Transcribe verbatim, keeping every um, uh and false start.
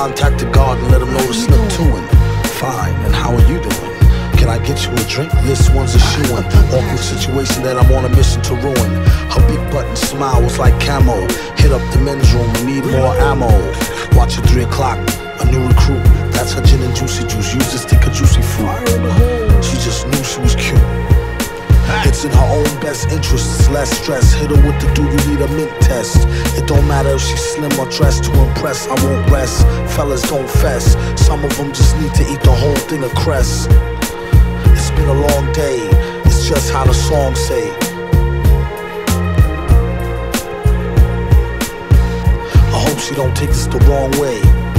Contact the guard and let him know to slip to him. Fine, and how are you doing? Can I get you a drink? This one's a shoo-in. Awkward situation that I'm on a mission to ruin. Her big button smile was like camo. Hit up the men's room, we need more ammo. Watch at three o'clock, a new recruit. That's her gin and juicy juice. Use this thicker juicy fruit. She just knew she was cute. It's in her own best interest, it's less stress. Hit her with the do you need a mint test. It don't matter if she's slim or dressed to impress. I won't rest, fellas don't fess. Some of them just need to eat the whole thing of cress. It's been a long day, it's just how the song say. I hope she don't take this the wrong way.